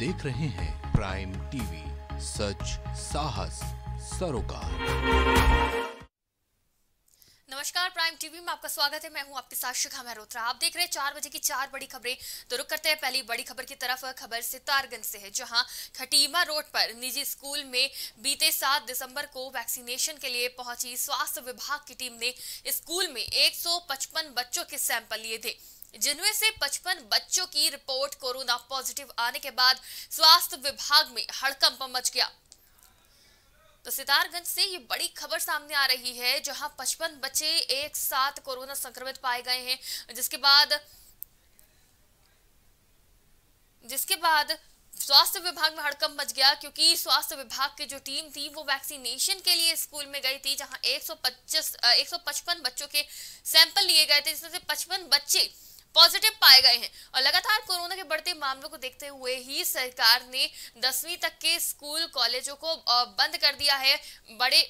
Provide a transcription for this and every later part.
देख रहे हैं प्राइम टीवी, सच साहस सरोकार। नमस्कार, प्राइम टीवी में आपका स्वागत है। मैं हूं आपके साथ शिखा मेहरोत्रा। आप देख रहे हैं 4 बजे की 4 बड़ी खबरें। तो रुक करते हैं पहली बड़ी खबर की तरफ। खबर सितारगंज से है, जहां खटीमा रोड पर निजी स्कूल में बीते 7 दिसंबर को वैक्सीनेशन के लिए पहुंची स्वास्थ्य विभाग की टीम ने स्कूल में 155 बच्चों के सैंपल लिए थे, जिनमें से 55 बच्चों की रिपोर्ट कोरोना पॉजिटिव आने के बाद स्वास्थ्य विभाग में हड़कंप मच गया। तो सितारगंज से ये बड़ी खबर सामने आ रही है, जहां 55 बच्चे एक साथ कोरोना संक्रमित पाए गए हैं, जिसके बाद स्वास्थ्य विभाग में हड़कंप मच गया, क्योंकि स्वास्थ्य विभाग की जो टीम थी वो वैक्सीनेशन के लिए स्कूल में गई थी, जहां 155 बच्चों के सैंपल लिए गए थे, जिसमें से 55 बच्चे पॉजिटिव पाए गए हैं। और लगातार कोरोना के बढ़ते मामलों को देखते हुए ही सरकार ने 10वीं तक के स्कूल कॉलेजों को बंद कर दिया है, बड़े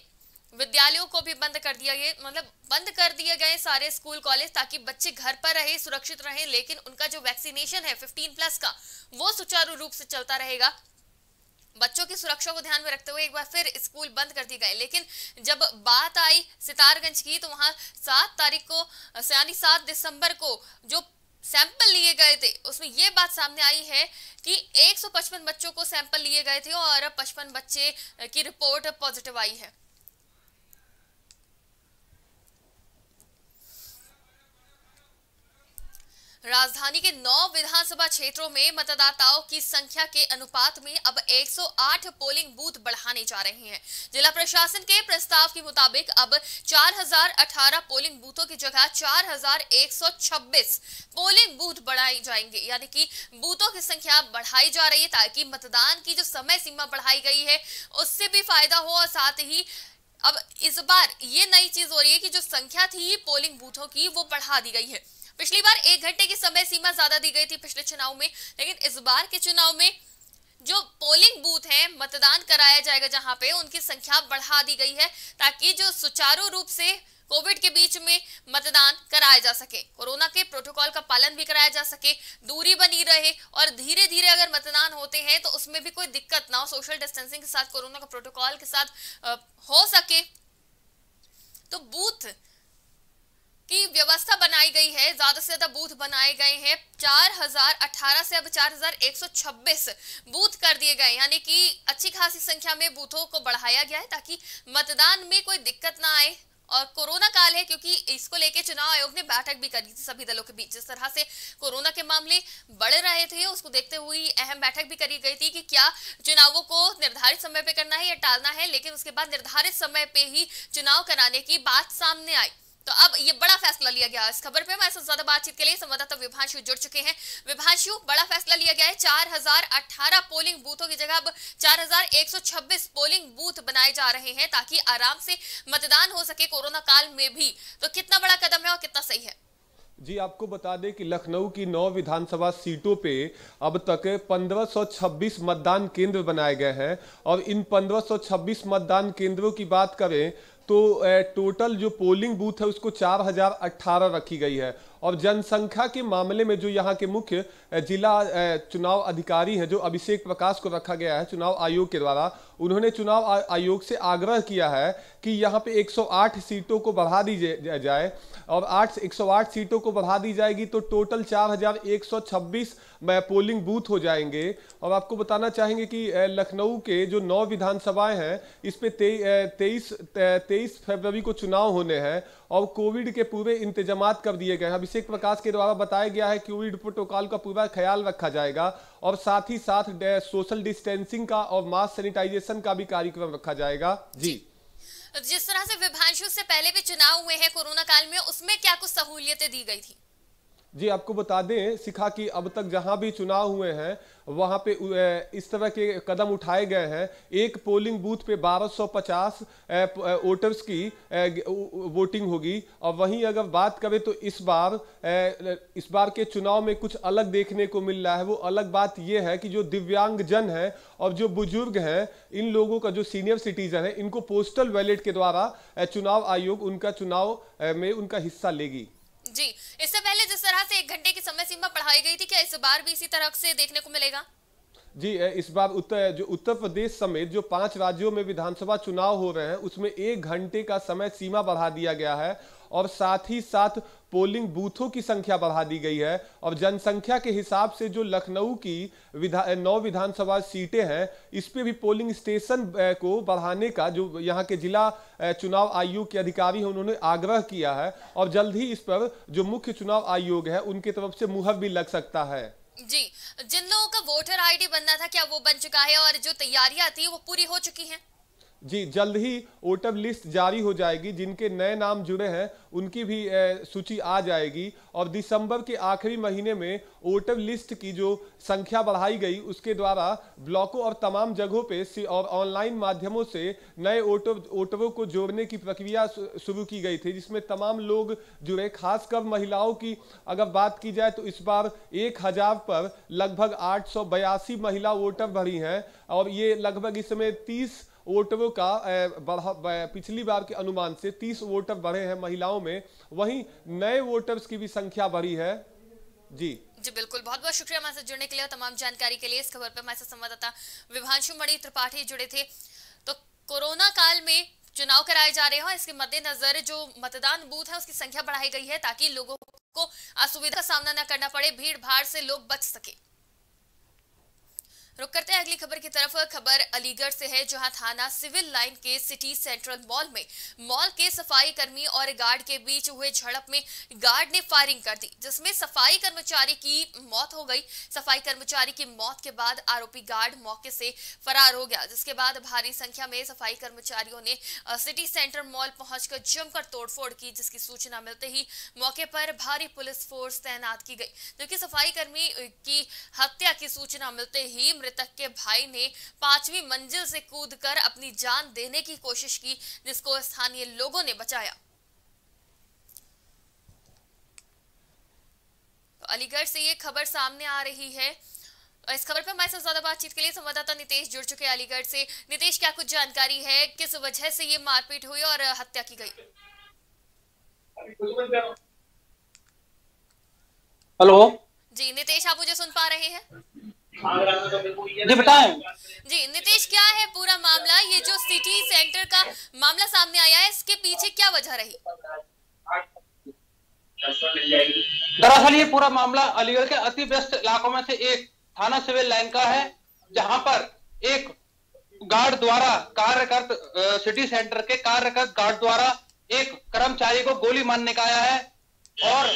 विद्यालयों को भी बंद कर दिया गया, मतलब बंद कर दिए गए सारे स्कूल कॉलेज, ताकि बच्चे घर पर रहे, सुरक्षित रहे, लेकिन उनका जो वैक्सीनेशन है 15+ का वो सुचारू रूप से चलता रहेगा। बच्चों की सुरक्षा को ध्यान में रखते हुए एक बार फिर स्कूल बंद कर दिए गए। लेकिन जब बात आई सितारगंज की, तो वहां 7 दिसंबर को जो सैंपल लिए गए थे उसमें यह बात सामने आई है कि 155 बच्चों को सैंपल लिए गए थे और 55 बच्चे की रिपोर्ट पॉजिटिव आई है। राजधानी के 9 विधानसभा क्षेत्रों में मतदाताओं की संख्या के अनुपात में अब 108 पोलिंग बूथ बढ़ाने जा रहे हैं। जिला प्रशासन के प्रस्ताव के मुताबिक अब 4018 पोलिंग बूथों की जगह 4126 पोलिंग बूथ बढ़ाए जाएंगे, यानी कि बूथों की संख्या बढ़ाई जा रही है, ताकि मतदान की जो समय सीमा बढ़ाई गई है उससे भी फायदा हो। और साथ ही अब इस बार ये नई चीज हो रही है कि जो संख्या थी पोलिंग बूथों की वो बढ़ा दी गई है। पिछली बार 1 घंटे की समय सीमा ज्यादा दी गई थी पिछले चुनाव में, लेकिन इस बार के चुनाव में जो पोलिंग बूथ हैं मतदान कराया जाएगा जहां पे, उनकी संख्या बढ़ा दी गई है, ताकि जो सुचारू रूप से कोविड के बीच में मतदान कराया जा सके, कोरोना के प्रोटोकॉल का पालन भी कराया जा सके, दूरी बनी रहे, और धीरे धीरे अगर मतदान होते हैं तो उसमें भी कोई दिक्कत ना हो, सोशल डिस्टेंसिंग के साथ, कोरोना का प्रोटोकॉल के साथ हो सके। तो बूथ की व्यवस्था बनाई गई है, ज्यादा से ज्यादा बूथ बनाए गए हैं, 4018 से अब 4126 बूथ कर दिए गए, यानी कि अच्छी खासी संख्या में बूथों को बढ़ाया गया है, ताकि मतदान में कोई दिक्कत ना आए। और कोरोना काल है, क्योंकि इसको लेके चुनाव आयोग ने बैठक भी करी थी सभी दलों के बीच। जिस तरह से कोरोना के मामले बढ़ रहे थे उसको देखते हुए अहम बैठक भी करी गई थी कि क्या चुनावों को निर्धारित समय पे करना है या टालना है, लेकिन उसके बाद निर्धारित समय पे ही चुनाव कराने की बात सामने आई। तो अब ये बड़ा फैसला लिया गया। इस खबर पे मैं ज्यादा बातचीत के लिए संवाददाता विभांशु जुड़ चुके हैं। विभांशु, बड़ा फैसला लिया गया है, 4018 पोलिंग बूथों की जगह अब 4126 पोलिंग बूथ बनाए जा रहे हैं, ताकि आराम से मतदान हो सके कोरोना काल में भी। तो कितना बड़ा कदम है और कितना सही है? जी, आपको बता दें कि लखनऊ की 9 विधानसभा सीटों पे अब तक 1526 मतदान केंद्र बनाए गए हैं, और इन 1526 मतदान केंद्रों की बात करें तो टोटल जो पोलिंग बूथ है उसको 4018 रखी गई है। और जनसंख्या के मामले में जो यहाँ के मुख्य जिला चुनाव अधिकारी हैं, जो अभिषेक प्रकाश को रखा गया है चुनाव आयोग के द्वारा, उन्होंने चुनाव आयोग से आग्रह किया है कि यहाँ पे 108 सीटों को बढ़ा दी जाए, और 108 सीटों को बढ़ा दी जाएगी तो टोटल 4126 पोलिंग बूथ हो जाएंगे। और आपको बताना चाहेंगे कि लखनऊ के जो 9 विधानसभाएँ हैं इस पर 23 फरवरी को चुनाव होने हैं, और कोविड के पूरे इंतजामात कर दिए गए हैं। अभिषेक प्रकाश के द्वारा बताया गया है कि कोविड प्रोटोकॉल का पूरा ख्याल रखा जाएगा, और साथ ही साथ सोशल डिस्टेंसिंग का और मास्क सैनिटाइजेशन का भी कार्यक्रम रखा जाएगा। जी, जिस तरह से विभांशु से पहले भी चुनाव हुए हैं कोरोना काल में, उसमें क्या कुछ सहूलियतें दी गई थी? जी, आपको बता दें सिखा कि अब तक जहां भी चुनाव हुए हैं वहां पे इस तरह के कदम उठाए गए हैं। एक पोलिंग बूथ पे 1250 वोटर्स की वोटिंग होगी। और वहीं अगर बात करें तो इस बार के चुनाव में कुछ अलग देखने को मिल रहा है। वो अलग बात ये है कि जो दिव्यांगजन हैं और जो बुजुर्ग हैं, इन लोगों का जो सीनियर सिटीजन है, इनको पोस्टल बैलेट के द्वारा चुनाव आयोग उनका चुनाव में उनका हिस्सा लेगी। जी, इससे पहले जिस तरह से 1 घंटे की समय सीमा बढ़ाई गई थी, क्या इस बार भी इसी तरह से देखने को मिलेगा? जी, इस बार उत्तर प्रदेश समेत जो 5 राज्यों में विधानसभा चुनाव हो रहे हैं उसमें 1 घंटे का समय सीमा बढ़ा दिया गया है और साथ ही साथ पोलिंग बूथों की संख्या बढ़ा दी गई है और जनसंख्या के हिसाब से जो लखनऊ की 9 विधानसभा सीटें हैं इस पे भी पोलिंग स्टेशन को बढ़ाने का जो यहाँ के जिला चुनाव आयोग के अधिकारी हैं उन्होंने आग्रह किया है और जल्द ही इस पर जो मुख्य चुनाव आयोग है उनकी तरफ से मुहर भी लग सकता है। जी, जिन लोगों का वोटर आईडी बनना था क्या वो बन चुका है और जो तैयारियां थी वो पूरी हो चुकी हैं? जी, जल्द ही वोटर लिस्ट जारी हो जाएगी, जिनके नए नाम जुड़े हैं उनकी भी सूची आ जाएगी और दिसंबर के आखिरी महीने में वोटर लिस्ट की जो संख्या बढ़ाई गई उसके द्वारा ब्लॉकों और तमाम जगहों पे और ऑनलाइन माध्यमों से नए वोटरों को जोड़ने की प्रक्रिया शुरू की गई थी जिसमें तमाम लोग जुड़े। खासकर महिलाओं की अगर बात की जाए तो इस बार 1000 पर लगभग 882 महिला वोटर भरी हैं और ये लगभग इस समय 30 वोटरों का पिछली बार के अनुमान से 30 वोटर बढ़े हैं महिलाओं में। वहीं नए वोटर्स की भी संख्या बढ़ी है। जी जी बिल्कुल, बहुत बहुत शुक्रिया हमारे साथ जुड़ने के लिए और तमाम जानकारी के लिए। इस खबर पर हमारे साथ संवाददाता विभांशु मणि त्रिपाठी जुड़े थे। तो कोरोना काल में चुनाव कराए जा रहे हैं और इसके मद्देनजर जो मतदान बूथ है उसकी संख्या बढ़ाई गई है ताकि लोगों को असुविधा का सामना न करना पड़े, भीड़ भाड़ से लोग बच सके। रुक करते हैं अगली खबर की तरफ। खबर अलीगढ़ से है जहां थाना सिविल लाइन के सिटी सेंट्रल मॉल में मॉल के सफाई कर्मी और गार्ड के बीच हुए झड़प में गार्ड ने फायरिंग कर दी जिसमें सफाई कर्मचारी की मौत हो गई। सफाई कर्मचारी की मौत के बाद आरोपी गार्ड मौके से फरार हो गया जिसके बाद भारी संख्या में सफाई कर्मचारियों ने सिटी सेंट्रल मॉल पहुंचकर जमकर तोड़फोड़ की जिसकी सूचना मिलते ही मौके पर भारी पुलिस फोर्स तैनात की गई क्योंकि सफाई कर्मी की हत्या की सूचना मिलते ही मृतक के भाई ने 5वीं मंजिल से कूदकर अपनी जान देने की कोशिश की जिसको स्थानीय लोगों ने बचाया। तो अलीगढ़ से ये खबर सामने आ रही है। इस खबर पर हमारे साथ ज्यादा बातचीत के लिए संवाददाता नितेश जुड़ चुके हैं अलीगढ़ से। नितेश, क्या कुछ जानकारी है किस वजह से ये मारपीट हुई और हत्या की गई? हेलो जी नितेश, आप मुझे सुन पा रहे हैं? जी बताएं। जी नितेश, क्या है पूरा मामला? ये जो सिटी सेंटर का मामला सामने आया है इसके पीछे क्या वजह रही? दरअसल ये पूरा मामला अलीगढ़ के अति व्यस्त इलाकों में से एक थाना सिविल लाइन का है जहां पर एक गार्ड द्वारा कार्यकर्ता सिटी सेंटर के कार्यकर्ता गार्ड द्वारा एक कर्मचारी को गोली मारने का आया है और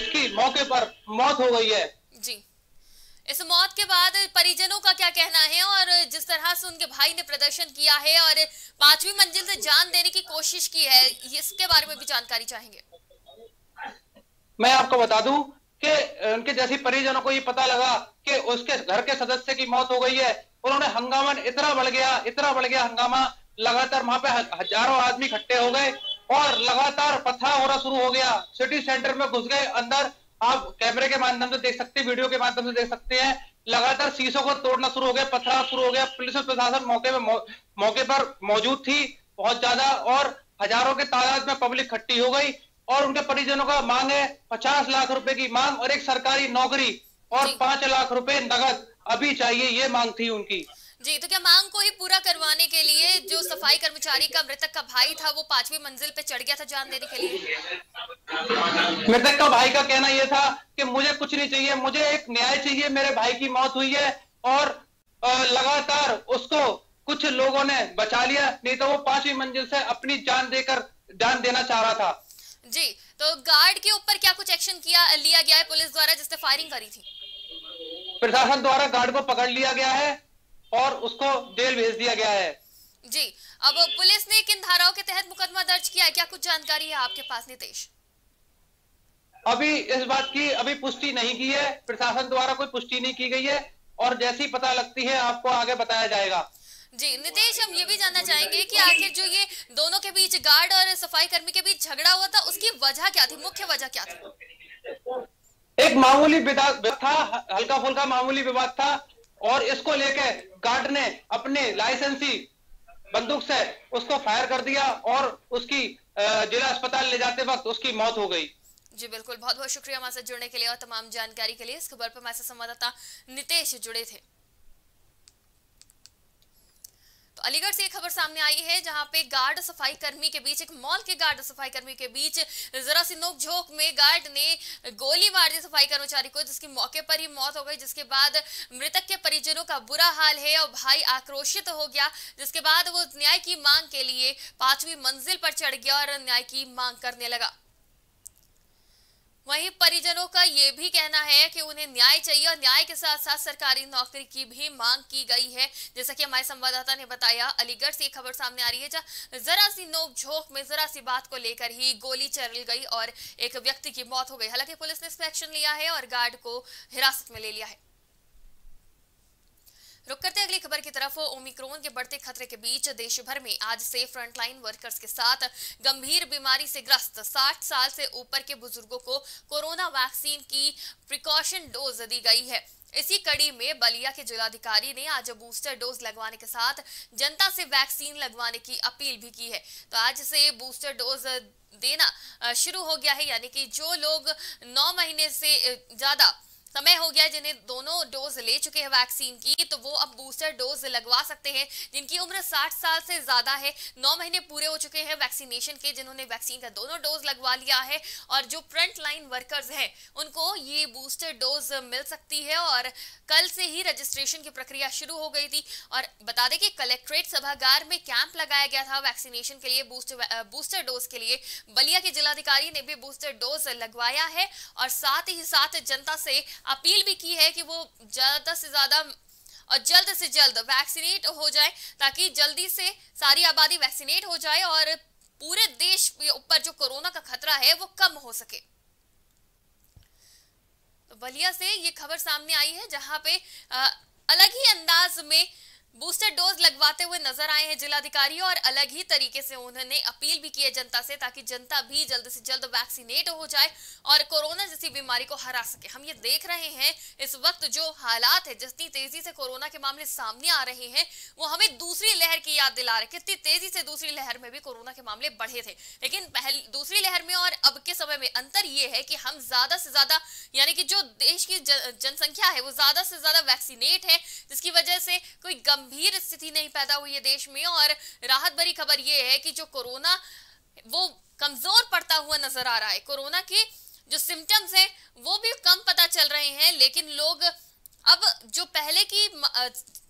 उसकी मौके पर मौत हो गई है। जी, इस मौत के बाद परिजनों का क्या कहना है और जिस तरह से उनके भाई ने प्रदर्शन किया है और 5वीं मंजिल से जान देने की कोशिश की है इसके बारे में भी जानकारी चाहेंगे। मैं आपको बता दूं कि उनके जैसे परिजनों को ये पता लगा कि उसके घर के सदस्य की मौत हो गई है, उन्होंने हंगामा इतना बढ़ गया हंगामा, लगातार वहां पे हजारों आदमी इकट्ठे हो गए और लगातार पथराव होना शुरू हो गया। सिटी सेंटर में घुस गए अंदर, आप कैमरे के माध्यम से देख सकते हैं, वीडियो के माध्यम से देख सकते हैं, लगातार शीशों को तोड़ना शुरू हो गया, पथराव शुरू हो गया। पुलिस और प्रशासन मौके पर मौजूद थी बहुत ज्यादा और हजारों के तादाद में पब्लिक इकट्ठी हो गई और उनके परिजनों का मांग है 50 लाख रुपए की मांग और एक सरकारी नौकरी और 5 लाख रुपए नगद अभी चाहिए, ये मांग थी उनकी। जी, तो क्या मांग को ही पूरा करवाने के लिए जो सफाई कर्मचारी का मृतक का भाई था वो 5वीं मंजिल पे चढ़ गया था जान देने के लिए? मृतक का भाई का कहना ये था कि मुझे कुछ नहीं चाहिए, मुझे एक न्याय चाहिए, मेरे भाई की मौत हुई है और लगातार उसको कुछ लोगों ने बचा लिया, नहीं तो वो 5वीं मंजिल से अपनी जान देना चाह रहा था। जी, तो गार्ड के ऊपर क्या कुछ एक्शन लिया गया है पुलिस द्वारा जिसने फायरिंग करी थी? प्रशासन द्वारा गार्ड को पकड़ लिया गया है और उसको जेल भेज दिया गया है। जी, अब पुलिस ने किन धाराओं के तहत मुकदमा दर्ज किया है, क्या कुछ जानकारी है आपके पास नितेश? अभी इस बात की अभी पुष्टि नहीं की है, प्रशासन द्वारा कोई पुष्टि नहीं की गई है और जैसी पता लगती है आपको आगे बताया जाएगा। जी नितेश, हम ये भी जानना चाहेंगे कि आखिर जो ये दोनों के बीच, गार्ड और सफाई कर्मी के बीच झगड़ा हुआ था, उसकी वजह क्या थी, मुख्य वजह क्या थी? एक मामूली विवाद था, हल्का फुल्का मामूली विवाद था और इसको लेके गार्ड ने अपने लाइसेंसी बंदूक से उसको फायर कर दिया और उसकी जिला अस्पताल ले जाते वक्त उसकी मौत हो गई। जी बिल्कुल, बहुत बहुत शुक्रिया हमारे साथ जुड़ने के लिए और तमाम जानकारी के लिए। इस खबर पर हमारे साथ संवाददाता नितेश जुड़े थे। तो अलीगढ़ से एक खबर सामने आई है जहां पे गार्ड सफाई कर्मी के बीच, एक मॉल के गार्ड सफाई कर्मी के बीच जरा सी नोकझोंक में गार्ड ने गोली मार दी सफाई कर्मचारी को, जिसकी मौके पर ही मौत हो गई। जिसके बाद मृतक के परिजनों का बुरा हाल है और भाई आक्रोशित हो गया, जिसके बाद वो न्याय की मांग के लिए 5वीं मंजिल पर चढ़ गया और न्याय की मांग करने लगा। वहीं परिजनों का ये भी कहना है कि उन्हें न्याय चाहिए और न्याय के साथ साथ सरकारी नौकरी की भी मांग की गई है। जैसा कि हमारे संवाददाता ने बताया, अलीगढ़ से खबर सामने आ रही है जहां जरा सी नोकझोंक में जरा सी बात को लेकर ही गोली चल गई और एक व्यक्ति की मौत हो गई। हालांकि पुलिस ने इस पर एक्शन लिया है और गार्ड को हिरासत में ले लिया है। रुक करते अगली खबर की तरफ। ओमिक्रॉन के बढ़ते खतरे के बीच देश भर में आज से फ्रंटलाइन वर्कर्स के साथ गंभीर बीमारी से ग्रस्त 60 साल से ऊपर के बुजुर्गों को कोरोना वैक्सीन की प्रिकॉशन डोज दी गई है। इसी कड़ी में बलिया के जिलाधिकारी ने आज बूस्टर डोज लगवाने के साथ जनता से वैक्सीन लगवाने की अपील भी की है। तो आज से बूस्टर डोज देना शुरू हो गया है, यानी कि जो लोग 9 महीने से ज्यादा समय हो गया जिन्हें दोनों डोज ले चुके हैं वैक्सीन की, तो वो अब बूस्टर डोज लगवा सकते हैं। जिनकी उम्र 60 साल से ज्यादा है, 9 महीने पूरे हो चुके हैं वैक्सीनेशन के, जिन्होंने वैक्सीन का दोनों डोज लगवा लिया है, और जो फ्रंट लाइन वर्कर्स हैं उनको ये बूस्टर डोज मिल सकती है। और कल से ही रजिस्ट्रेशन की प्रक्रिया शुरू हो गई थी। और बता दें कि कलेक्ट्रेट सभागार में कैंप लगाया गया था वैक्सीनेशन के लिए, बूस्टर डोज के लिए। बलिया के जिलाधिकारी ने भी बूस्टर डोज लगवाया है और साथ ही साथ जनता से अपील भी की है कि वो ज्यादा से ज्यादा और जल्द से जल्द वैक्सीनेट हो जाए, ताकि जल्दी से सारी आबादी वैक्सीनेट हो जाए और पूरे देश के ऊपर जो कोरोना का खतरा है वो कम हो सके। तो बलिया से ये खबर सामने आई है जहां पे अलग ही अंदाज में बूस्टर डोज लगवाते हुए नजर आए हैं जिलाधिकारी, और अलग ही तरीके से उन्होंने अपील भी की है जनता से, ताकि जनता भी जल्द से जल्द वैक्सीनेट हो जाए और कोरोना जैसी बीमारी को हरा सके। हम ये देख रहे हैं इस वक्त जो हालात है, जितनी तेजी से कोरोना के मामले सामने आ रहे हैं, वो हमें दूसरी लहर की याद दिला रहे। कितनी तेजी से दूसरी लहर में भी कोरोना के मामले बढ़े थे, लेकिन दूसरी लहर में और अब के समय में अंतर ये है कि हम ज्यादा से ज्यादा, यानी कि जो देश की जनसंख्या है वो ज्यादा से ज्यादा वैक्सीनेट है, जिसकी वजह से कोई गंभीर स्थिति नहीं पैदा हुई है देश में। और राहत भरी खबर यह है कि जो कोरोना वो कमजोर पड़ता हुआ नजर आ रहा है, कोरोना के जो सिम्टम्स हैं वो भी कम पता चल रहे हैं, लेकिन लोग अब जो पहले की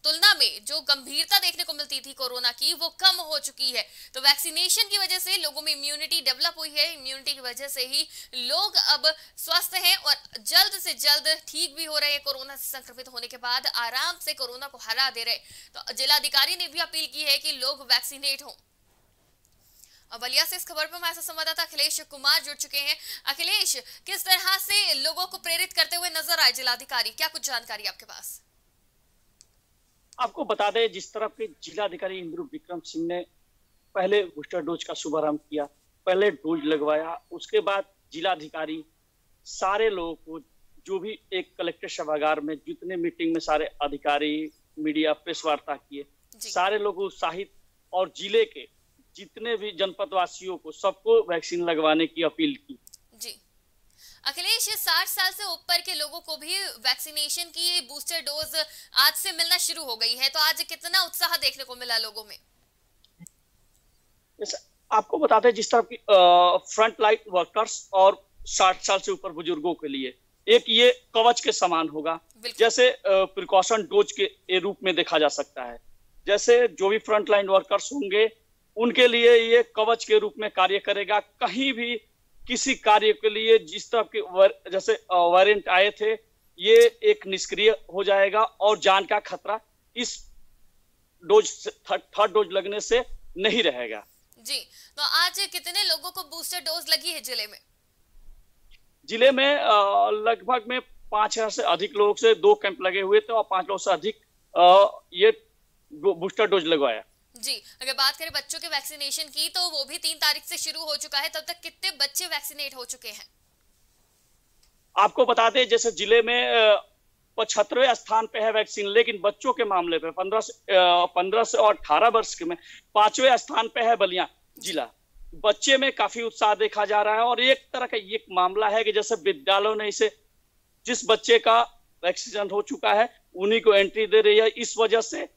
तुलना में जो गंभीरता देखने को मिलती थी कोरोना की, वो कम हो चुकी है। तो वैक्सीनेशन की वजह से लोगों में इम्यूनिटी डेवलप हुई है, इम्यूनिटी की वजह से ही लोग अब स्वस्थ हैं और जल्द से जल्द ठीक भी हो रहे हैं। कोरोना से संक्रमित होने के बाद आराम से कोरोना को हरा दे रहे। तो जिलाधिकारी ने भी अपील की है कि लोग वैक्सीनेट हों। और बलिया से इस खबर पर हमारे संवाददाता अखिलेश कुमार जुड़ चुके हैं। अखिलेश, किस तरह से लोगों को प्रेरित करते हुए नजर आए जिलाधिकारी, क्या कुछ जानकारी आपके पास? आपको बता दें, जिस तरह के जिलाधिकारी इंद्रविक्रम सिंह ने पहले बूस्टर डोज का शुभारंभ किया, पहले डोज लगवाया, उसके बाद जिलाधिकारी सारे लोगों को जो भी एक कलेक्टर सभागार में जितने मीटिंग में सारे अधिकारी, मीडिया, प्रेस वार्ता किए, सारे लोग उत्साहित और जिले के जितने भी जनपदवासियों को सबको वैक्सीन लगवाने की अपील की। जी अखिलेश, 60 साल से ऊपर के लोगों को भी वैक्सीनेशन की बूस्टर डोज आज से मिलना शुरू हो गई है, तो आज कितना उत्साह देखने को मिला लोगों में? आपको बताते हैं, जिस तरह की फ्रंट लाइन वर्कर्स और 60 साल से ऊपर बुजुर्गों के लिए एक ये कवच के समान होगा, जैसे प्रिकॉशन डोज के रूप में देखा जा सकता है। जैसे जो भी फ्रंट लाइन वर्कर्स होंगे उनके लिए ये कवच के रूप में कार्य करेगा। कहीं भी किसी कार्य के लिए जिस तरह के जैसे वारंट आए थे, ये एक निष्क्रिय हो जाएगा और जान का खतरा इस डोज थर्ड डोज लगने से नहीं रहेगा। जी, तो आज कितने लोगों को बूस्टर डोज लगी है जिले में? जिले में लगभग में 5000 से अधिक लोगों से 2 कैंप लगे हुए थे और 5 लोगों से अधिक ये बूस्टर डोज लगवाया। जी, अगर बात करें बच्चों के वैक्सीनेशन की, तो वो भी 3 तारीख से शुरू हो चुका है, तब तक कितने बच्चे वैक्सीनेट हो चुके हैं? आपको बता दें, जैसे जिले में 75वें स्थान पे है वैक्सीन, लेकिन बच्चों के मामले पे 15 से और 18 वर्ष के में 5वें स्थान पे है बलिया जिला। बच्चे में काफी उत्साह देखा जा रहा है और एक तरह का एक मामला है कि जैसे विद्यालयों ने इसे, जिस बच्चे का वैक्सीनेशन हो चुका है उन्हीं को एंट्री दे रही है। इस वजह से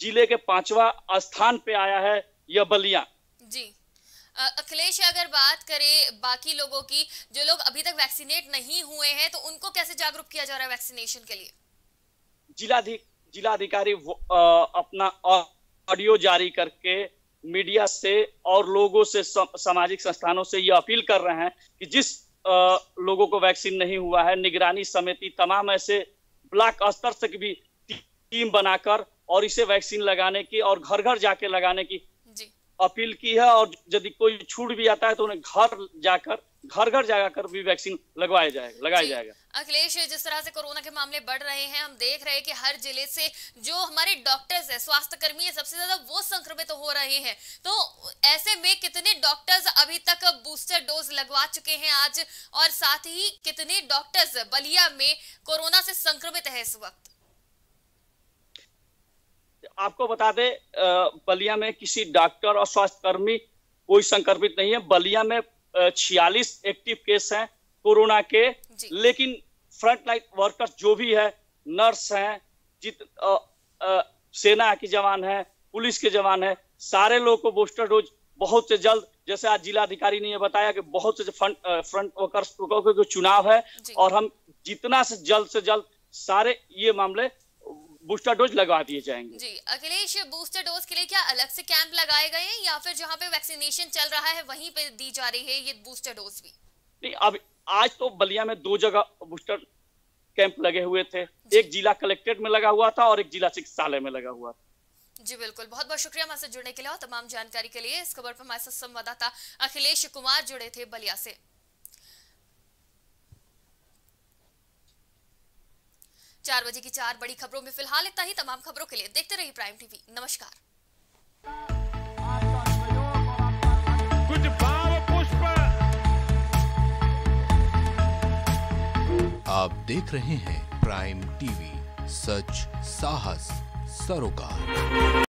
जिले के 5वां स्थान पे आया है यह बलिया। जी अखिलेश, अगर बात करें बाकी लोगों की जो लोग अभी तक वैक्सीनेट नहीं हुए हैं तो उनको कैसे जागरूक किया जा रहा है वैक्सीनेशन के लिए? जिलाधिकारी अपना ऑडियो जारी करके मीडिया से और लोगों से सामाजिक संस्थानों से यह अपील कर रहे हैं कि जिस लोगों को वैक्सीन नहीं हुआ है निगरानी समिति तमाम ऐसे ब्लॉक स्तर तक भी टीम बनाकर और इसे वैक्सीन लगाने की और घर घर जाके लगाने की अपील की है और यदि कोई छूट भी आता है तो उन्हें घर घर जाकर भी वैक्सीन लगाया जाएगा। अखिलेश, जिस तरह से कोरोना के मामले बढ़ रहे हैं हम देख रहे हैं कि हर जिले से जो हमारे डॉक्टर्स है, स्वास्थ्यकर्मी है, सबसे ज्यादा वो संक्रमित हो रहे हैं, तो ऐसे में कितने डॉक्टर्स अभी तक बूस्टर डोज लगवा चुके हैं आज और साथ ही कितने डॉक्टर्स बलिया में कोरोना से संक्रमित है इस वक्त? आपको बता दें बलिया में किसी डॉक्टर और स्वास्थ्यकर्मी कोई संक्रमित नहीं है। बलिया में 46 एक्टिव केस हैं कोरोना के, लेकिन फ्रंटलाइन वर्कर्स जो भी है नर्स हैं, सेना के जवान हैं, पुलिस के जवान हैं, सारे लोगों को बूस्टर डोज बहुत से जल्द, जैसे आज जिलाधिकारी ने यह बताया कि बहुत से फ्रंट वर्कर्स को चुनाव है और हम जितना से जल्द सारे ये मामले बूस्टर डोज लगवा दिए जाएंगे। जी अखिलेश, बूस्टर डोज के लिए क्या अलग से कैंप लगाए गए हैं या फिर जहां पे वैक्सीनेशन चल रहा है वहीं पे दी जा रही है ये बूस्टर डोज भी? नहीं, अब आज तो बलिया में 2 जगह बूस्टर कैंप लगे हुए थे, एक जिला कलेक्ट्रेट में लगा हुआ था और एक जिला चिकित्सालय में लगा हुआ था। जी बिल्कुल, बहुत बहुत शुक्रिया हमारे साथ जुड़ने के लिए और तमाम जानकारी के लिए। इस खबर पर हमारे साथ संवाददाता अखिलेश कुमार जुड़े थे बलिया से। चार बजे की 4 बड़ी खबरों में फिलहाल इतना ही। तमाम खबरों के लिए देखते रहिए प्राइम टीवी। नमस्कार। कुछ भाव पुष्प आप देख रहे हैं प्राइम टीवी, सच साहस सरोकार।